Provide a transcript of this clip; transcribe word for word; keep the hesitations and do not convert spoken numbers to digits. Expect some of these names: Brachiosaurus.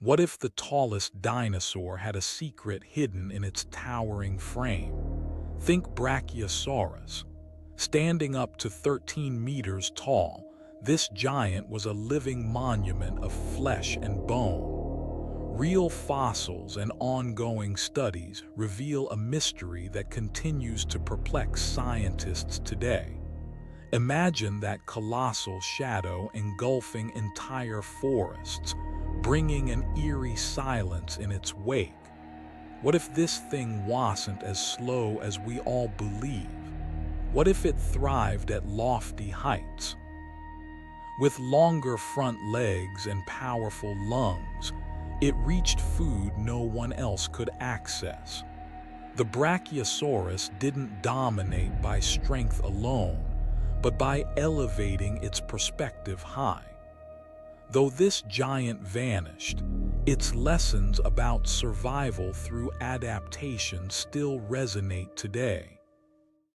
What if the tallest dinosaur had a secret hidden in its towering frame? Think Brachiosaurus. Standing up to thirteen meters tall, this giant was a living monument of flesh and bone. Real fossils and ongoing studies reveal a mystery that continues to perplex scientists today. Imagine that colossal shadow engulfing entire forests, bringing an eerie silence in its wake. What if this thing wasn't as slow as we all believe? What if it thrived at lofty heights? With longer front legs and powerful lungs, it reached food no one else could access. The Brachiosaurus didn't dominate by strength alone, but by elevating its perspective high. Though this giant vanished, its lessons about survival through adaptation still resonate today.